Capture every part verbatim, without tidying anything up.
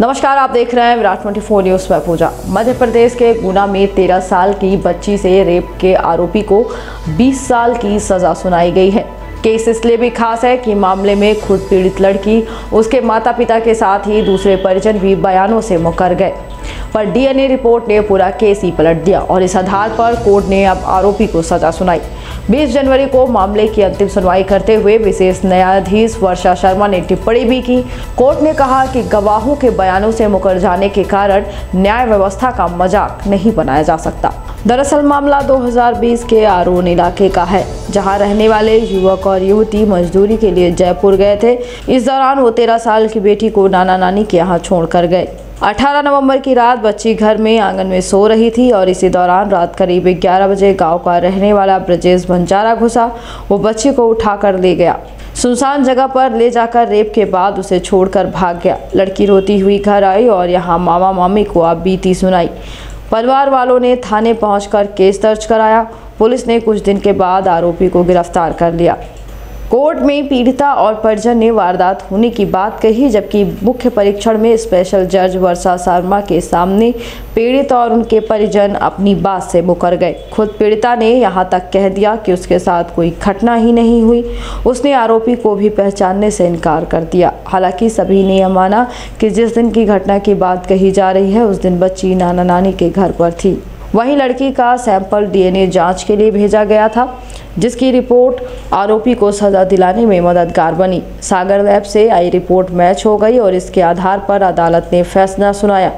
नमस्कार, आप देख रहे हैं विराट चौबीस न्यूज़ में पूजा। मध्य प्रदेश के गुना में तेरह साल की बच्ची से रेप के आरोपी को बीस साल की सजा सुनाई गई है। केस इसलिए भी खास है कि मामले में खुद पीड़ित लड़की, उसके माता पिता के साथ ही दूसरे परिजन भी बयानों से मुकर गए, पर डीएनए रिपोर्ट ने पूरा केस ही पलट दिया और इस आधार पर कोर्ट ने अब आरोपी को सजा सुनाई। बीस जनवरी को मामले की अंतिम सुनवाई करते हुए विशेष न्यायाधीश वर्षा शर्मा ने टिप्पणी भी की। कोर्ट ने कहा कि गवाहों के बयानों से मुकर जाने के कारण न्याय व्यवस्था का मजाक नहीं बनाया जा सकता। दरअसल मामला दो हज़ार बीस के आरोन इलाके का है, जहां रहने वाले युवक और युवती मजदूरी के लिए जयपुर गए थे। इस दौरान वो तेरह साल की बेटी को नाना नानी के यहाँ छोड़कर गए। अठारह नवंबर की रात बच्ची घर में आंगन में सो रही थी और इसी दौरान रात करीब ग्यारह बजे गांव का रहने वाला ब्रजेश बंजारा घुसा। वो बच्ची को उठाकर ले गया, सुनसान जगह पर ले जाकर रेप के बाद उसे छोड़कर भाग गया। लड़की रोती हुई घर आई और यहां मामा मामी को अब बीती सुनाई। परिवार वालों ने थाने पहुंचकर केस दर्ज कराया। पुलिस ने कुछ दिन के बाद आरोपी को गिरफ्तार कर लिया। कोर्ट में पीड़िता और परिजन ने वारदात होने की बात कही, जबकि मुख्य परीक्षण में स्पेशल जज वर्षा शर्मा के सामने पीड़ित और उनके परिजन अपनी बात से मुकर गए। खुद पीड़िता ने यहां तक कह दिया कि उसके साथ कोई घटना ही नहीं हुई। उसने आरोपी को भी पहचानने से इनकार कर दिया। हालांकि सभी ने यह माना कि जिस दिन की घटना की बात कही जा रही है, उस दिन बच्ची नाना नानी के घर पर थी। वहीं लड़की का सैंपल डीएनए जांच के लिए भेजा गया था, जिसकी रिपोर्ट आरोपी को सजा दिलाने में मददगार बनी। सागर लैब से आई रिपोर्ट मैच हो गई और इसके आधार पर अदालत ने फैसला सुनाया।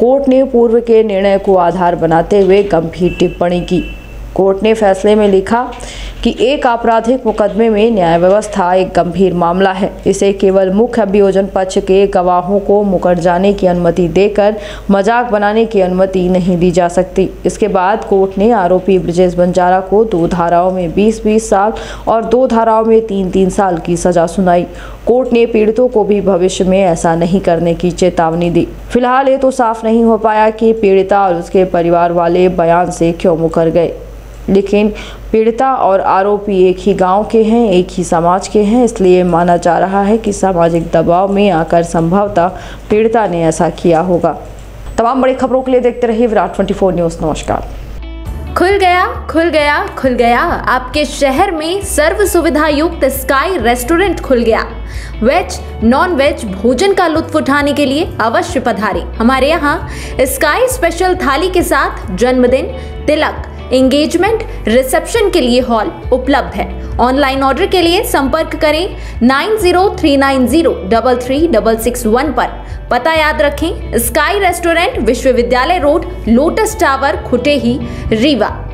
कोर्ट ने पूर्व के निर्णय को आधार बनाते हुए गंभीर टिप्पणी की। कोर्ट ने फैसले में लिखा कि एक आपराधिक मुकदमे में न्याय व्यवस्था एक गंभीर मामला है। इसे केवल मुख्य अभियोजन पक्ष के गवाहों को मुकर जाने की अनुमति देकर मजाक बनाने की अनुमति नहीं दी जा सकती। इसके बाद कोर्ट ने आरोपी ब्रजेश बंजारा को दो धाराओं में बीस बीस साल और दो धाराओं में तीन तीन साल की सजा सुनाई। कोर्ट ने पीड़ितों को भी भविष्य में ऐसा नहीं करने की चेतावनी दी। फिलहाल ये तो साफ नहीं हो पाया कि पीड़िता और उसके परिवार वाले बयान से क्यों मुकर गए, लेकिन पीड़िता और आरोपी एक ही गांव के हैं, एक ही समाज के हैं, इसलिए माना जा रहा है कि सामाजिक दबाव में आकर संभवतः पीड़िता ने ऐसा किया होगा। तमाम बड़ी खबरों के लिए देखते रहिए विराट चौबीस न्यूज़। नमस्कार। खुल गया खुल गया खुल गया, आपके शहर में सर्व सुविधा युक्त स्काई रेस्टोरेंट खुल गया। वेज नॉन वेज भोजन का लुत्फ उठाने के लिए अवश्य पधारें। हमारे यहाँ स्काई स्पेशल थाली के साथ जन्मदिन, तिलक, एंगेजमेंट, रिसेप्शन के लिए हॉल उपलब्ध है। ऑनलाइन ऑर्डर के लिए संपर्क करें nine zero three nine zero double three double six one पर। पता याद रखें, स्काई रेस्टोरेंट, विश्वविद्यालय road, lotus tower, Khutehi, Rewa.